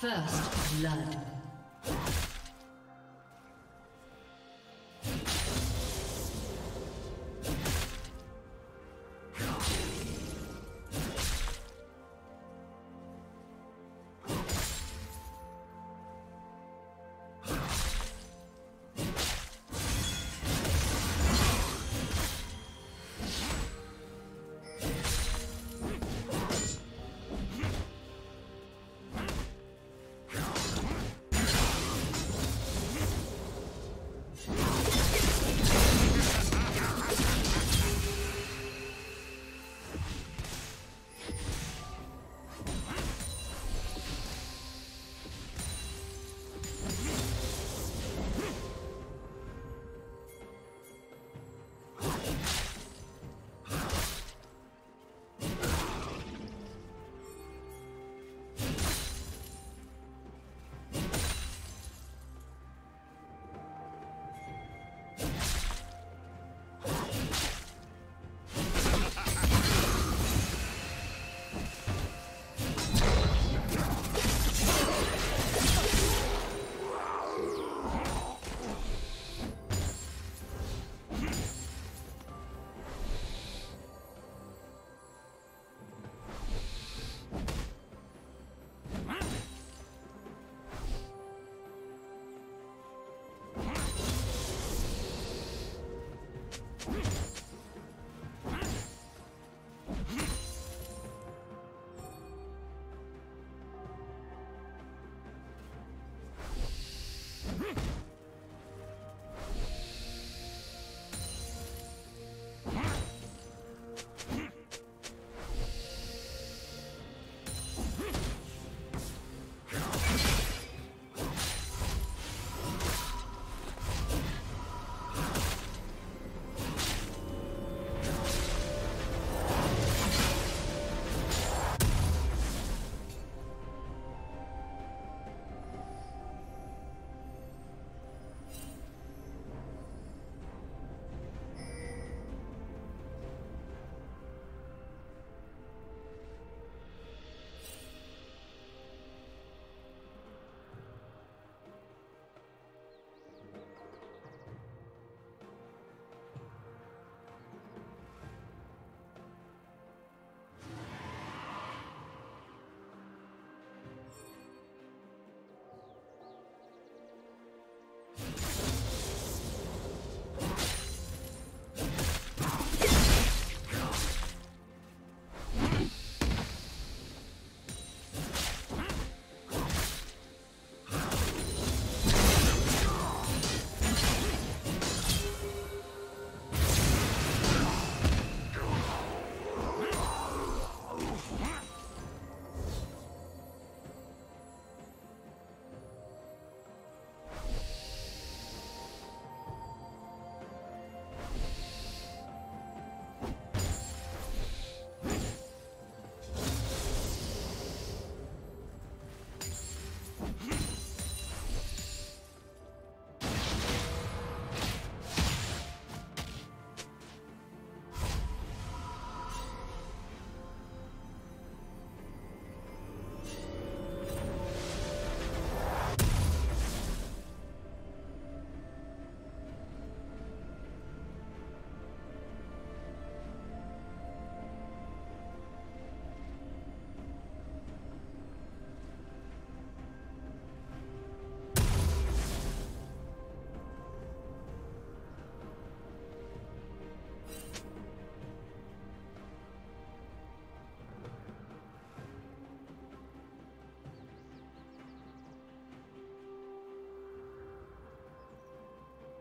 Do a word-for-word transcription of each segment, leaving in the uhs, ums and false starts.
First blood.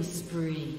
Killing spree.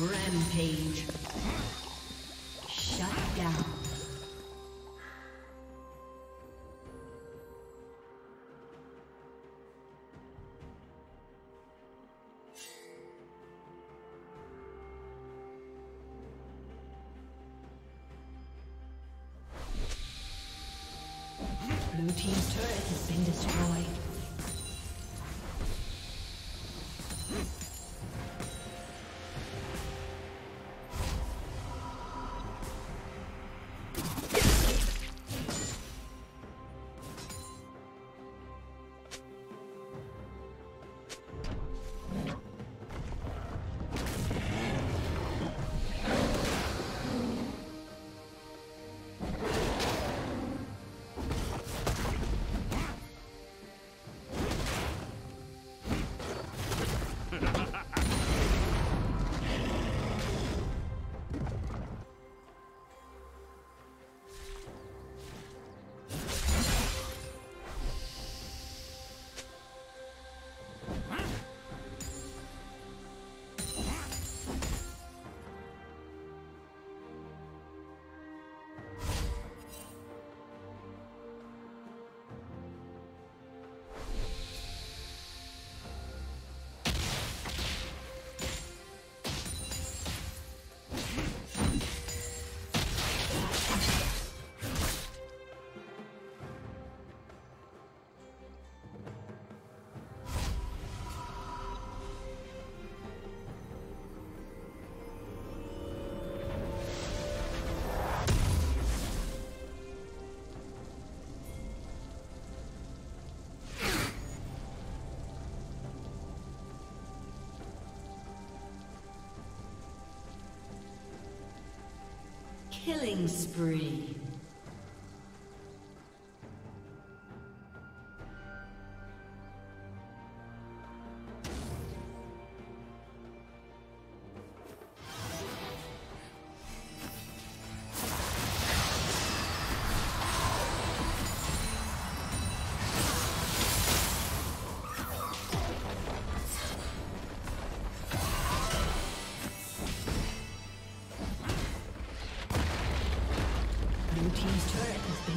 Rampage. Shut down. Blue team's turret has been destroyed. Killing spree.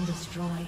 Destroyed.